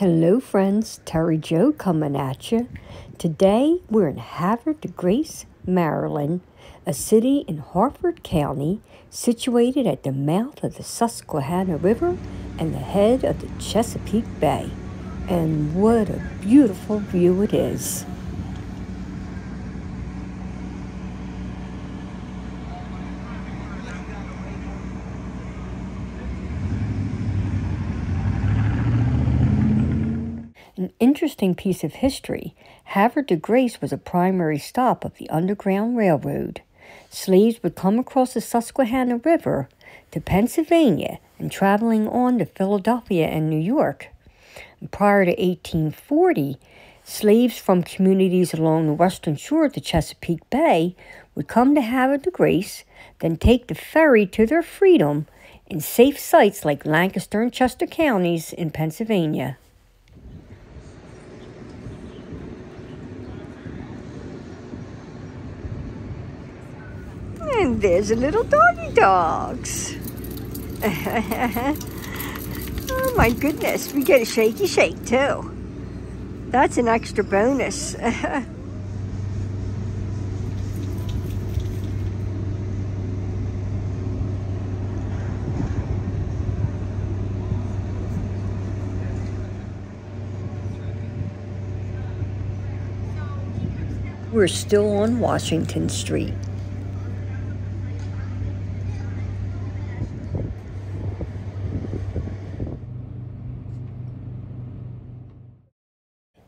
Hello friends, Terry Joe coming at you. Today we're in Havre de Grace, Maryland, a city in Harford County situated at the mouth of the Susquehanna River and the head of the Chesapeake Bay. And what a beautiful view it is. An interesting piece of history, Havre de Grace was a primary stop of the Underground Railroad. Slaves would come across the Susquehanna River to Pennsylvania and traveling on to Philadelphia and New York. And prior to 1840, slaves from communities along the western shore of the Chesapeake Bay would come to Havre de Grace, then take the ferry to their freedom in safe sites like Lancaster and Chester counties in Pennsylvania. And there's the little doggy dogs. Oh my goodness, we get a shaky shake too. That's an extra bonus. We're still on Washington Street.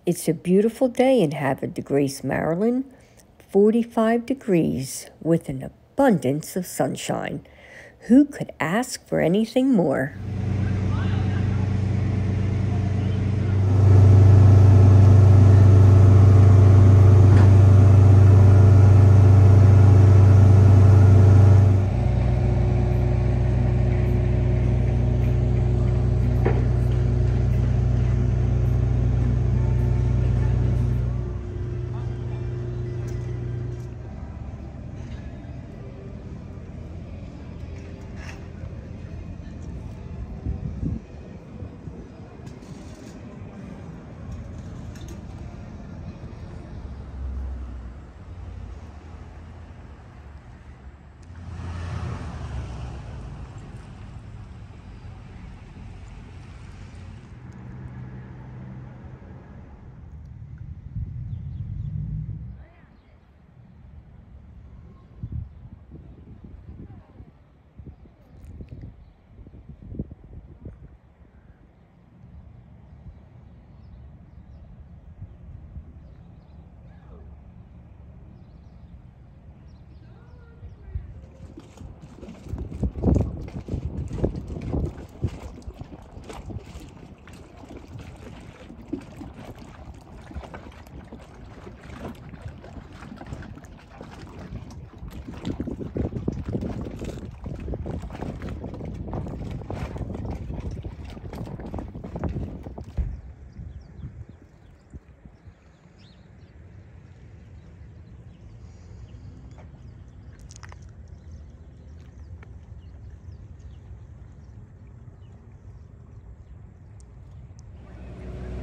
It's a beautiful day in Havre de Grace, Maryland, 45 degrees with an abundance of sunshine. Who could ask for anything more?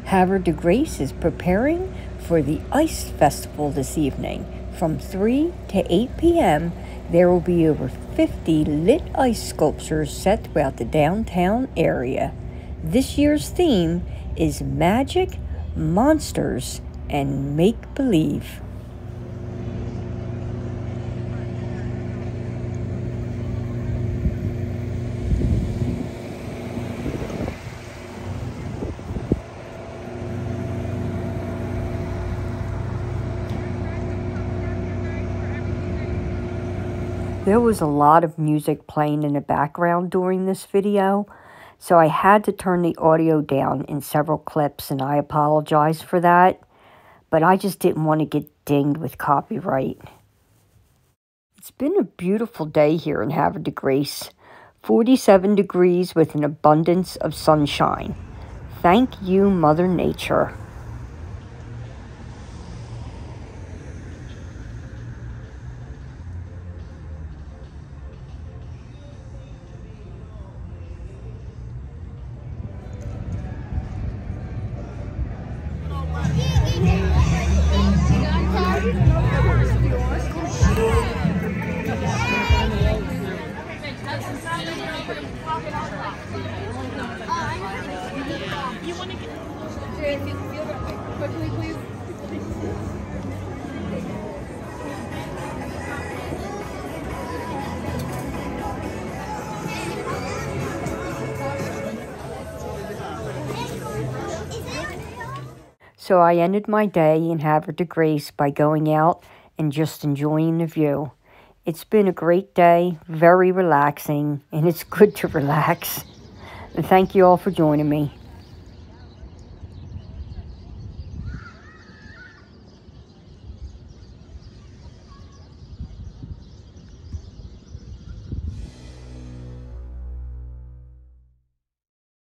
Havre de Grace is preparing for the Ice Festival this evening. From 3 to 8 p.m., there will be over 50 lit ice sculptures set throughout the downtown area. This year's theme is Magic, Monsters, and Make-Believe. There was a lot of music playing in the background during this video, so I had to turn the audio down in several clips, and I apologize for that, but I just didn't want to get dinged with copyright. It's been a beautiful day here in Havre de Grace, 47 degrees with an abundance of sunshine. Thank you, Mother Nature. So I ended my day in Havre de Grace by going out and just enjoying the view. It's been a great day, very relaxing, and it's good to relax. And thank you all for joining me.